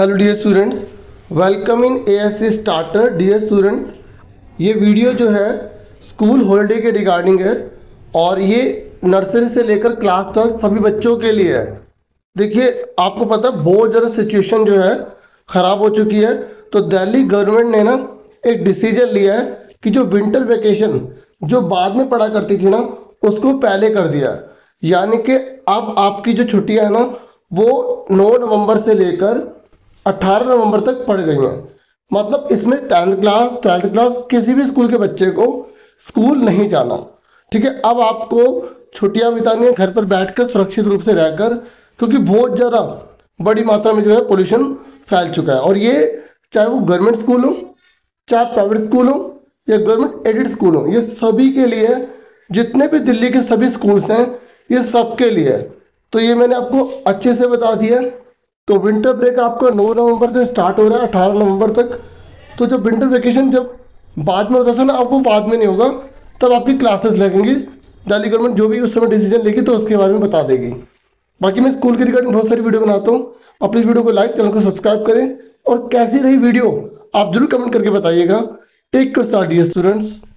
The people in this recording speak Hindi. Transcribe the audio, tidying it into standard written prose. Hello dear students, welcome in ASC starter. Dear students, ये वीडियो जो है स्कूल हॉलीडे के रिगार्डिंग है और ये नर्सरी से लेकर क्लास तक सभी बच्चों के लिए है। देखिए, आपको पता है बहुत ज़्यादा सिचुएशन जो है ख़राब हो चुकी है, तो दिल्ली गवर्नमेंट ने ना एक डिसीजन लिया है कि जो विंटर वैकेशन जो बाद में पढ़ा करती थी ना, उसको पहले कर दिया। यानी कि अब आपकी जो छुट्टियाँ हैं ना, वो 9 नवंबर से लेकर 18 नवंबर तक पड़ गई हैं। मतलब इसमें 10th क्लास 12th क्लास किसी भी स्कूल के बच्चे को स्कूल नहीं जाना। ठीक है, अब आपको छुट्टियां बितानी है घर पर बैठकर सुरक्षित रूप से रहकर, क्योंकि बहुत ज़्यादा बड़ी मात्रा में जो है पोल्यूशन फैल चुका है। और ये चाहे वो गवर्नमेंट स्कूल हो, चाहे प्राइवेट स्कूल हो या गवर्नमेंट एडेड स्कूल हो, ये सभी के लिए, जितने भी दिल्ली के सभी स्कूल्स हैं, ये सब के लिए। तो ये मैंने आपको अच्छे से बता दिया। तो विंटर ब्रेक आपका 9 नवंबर से स्टार्ट हो रहा है 18 नवंबर तक। तो जब विंटर वेकेशन जब बाद में होता था ना, अब वो बाद में नहीं होगा, तब आपकी क्लासेस लगेंगी। दिल्ली गवर्नमेंट जो भी उस समय डिसीजन लेगी तो उसके बारे में बता देगी। बाकी मैं स्कूल के रिगार्डिंग बहुत सारी वीडियो बनाता हूँ। आप इस वीडियो को लाइक, चैनल को सब्सक्राइब करें और कैसी रही वीडियो आप जरूर कमेंट करके बताइएगा। Take care students.